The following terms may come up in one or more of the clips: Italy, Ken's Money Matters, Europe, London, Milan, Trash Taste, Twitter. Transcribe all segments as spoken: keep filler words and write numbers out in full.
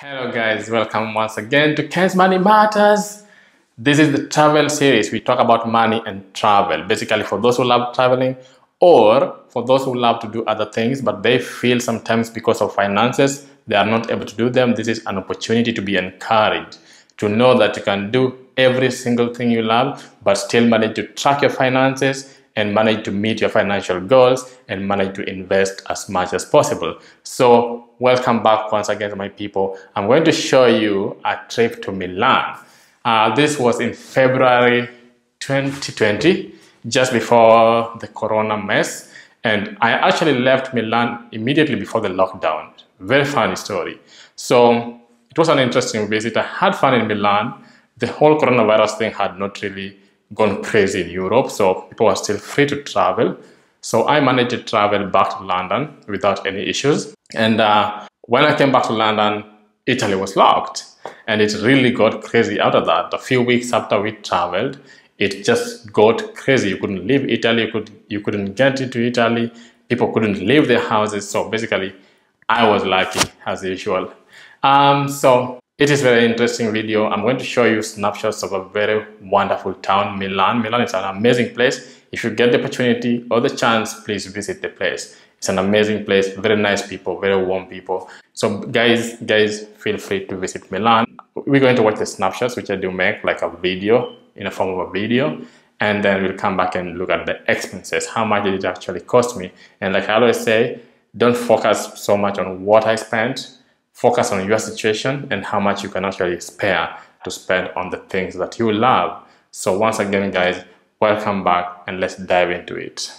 Hello guys, welcome once again to Ken's Money Matters. This is the travel series. We talk about money and travel, basically for those who love traveling or for those who love to do other things but they feel sometimes because of finances they are not able to do them. This is an opportunity to be encouraged, to know that you can do every single thing you love but still manage to track your finances and manage to meet your financial goals and manage to invest as much as possible. So welcome back once again to my people. I'm going to show you a trip to Milan. Uh, this was in February twenty twenty, just before the corona mess. And I actually left Milan immediately before the lockdown. Very funny story. So it was an interesting visit. I had fun in Milan. The whole coronavirus thing had not really gone crazy in Europe, so people are still free to travel. So I managed to travel back to London without any issues. And uh, when I came back to London, Italy was locked, and it really got crazy after that. A few weeks after we traveled, it just got crazy. You couldn't leave Italy. You could you couldn't get into Italy. People couldn't leave their houses. So basically, I was lucky as usual. Um, so. It is a very interesting video. I'm going to show you snapshots of a very wonderful town, Milan. Milan is an amazing place. If you get the opportunity or the chance, please visit the place. It's an amazing place, very nice people, very warm people. So guys, guys, feel free to visit Milan. We're going to watch the snapshots, which I do make like a video, in a form of a video. And then we'll come back and look at the expenses. How much did it actually cost me? And like I always say, don't focus so much on what I spent. Focus on your situation and how much you can actually spare to spend on the things that you love. So once again, guys, welcome back and let's dive into it.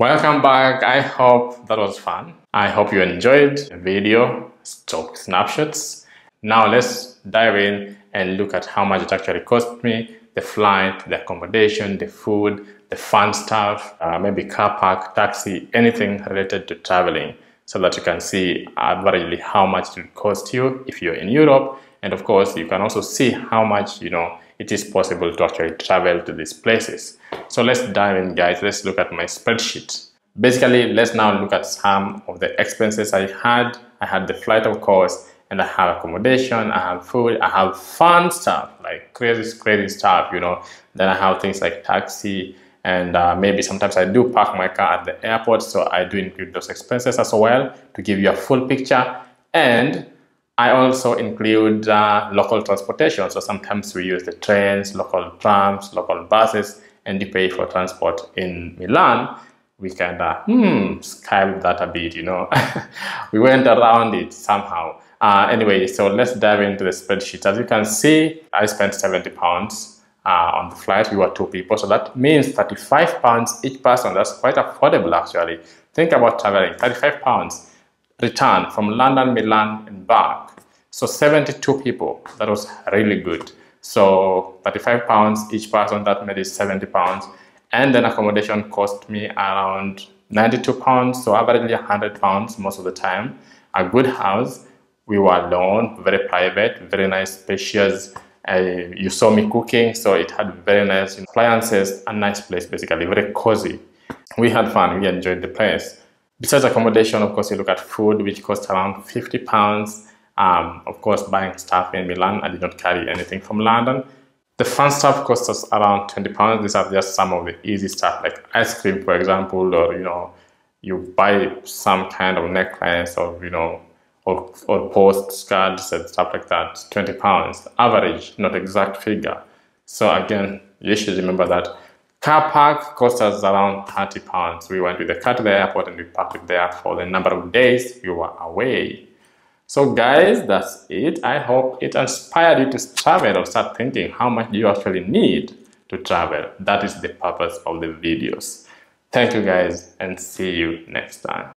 Welcome back. I hope that was fun. I hope you enjoyed the video, stock snapshots. Now let's dive in and look at how much it actually cost me, the flight, the accommodation, the food, the fun stuff, uh, maybe car park, taxi, anything related to traveling, so that you can see averagely how much it will cost you if you're in Europe. And of course, you can also see how much, you know, it is possible to actually travel to these places. So let's dive in, guys. Let's look at my spreadsheet. Basically, let's now look at some of the expenses I had. I had the flight, of course, and I have accommodation, I have food, I have fun stuff, like crazy, crazy stuff, you know. Then I have things like taxi, and uh, maybe sometimes I do park my car at the airport, so I do include those expenses as well to give you a full picture. And I also include uh, local transportation, so sometimes we use the trains, local trams, local buses, and you pay for transport in Milan. We kind of hmm, scaled that a bit, you know. We went around it somehow. Uh, anyway, so let's dive into the spreadsheet. As you can see, I spent seventy pounds uh, on the flight. We were two people, so that means thirty-five pounds each person. That's quite affordable, actually. Think about traveling, thirty-five pounds. Return from London, Milan, and back. So seventy-two people, that was really good. So thirty-five pounds each person, that made it seventy pounds. And then accommodation cost me around ninety-two pounds, so averagely one hundred pounds most of the time. A good house, we were alone, very private, very nice, spacious. Uh, you saw me cooking, so it had very nice appliances, a nice place basically, very cozy. We had fun, we enjoyed the place. Besides accommodation, of course, you look at food, which cost around fifty pounds. Um, of course, buying stuff in Milan, I did not carry anything from London. The fun stuff cost us around twenty pounds. These are just some of the easy stuff, like ice cream, for example, or, you know, you buy some kind of necklace or, you know, or, or postcards and stuff like that. twenty pounds, average, not exact figure. So again, you should remember that. Car park cost us around thirty pounds. We went with the car to the airport and we parked it there for the number of days we were away. So guys, that's it. I hope it inspired you to travel or start thinking how much you actually need to travel. That is the purpose of the videos. Thank you guys, and see you next time.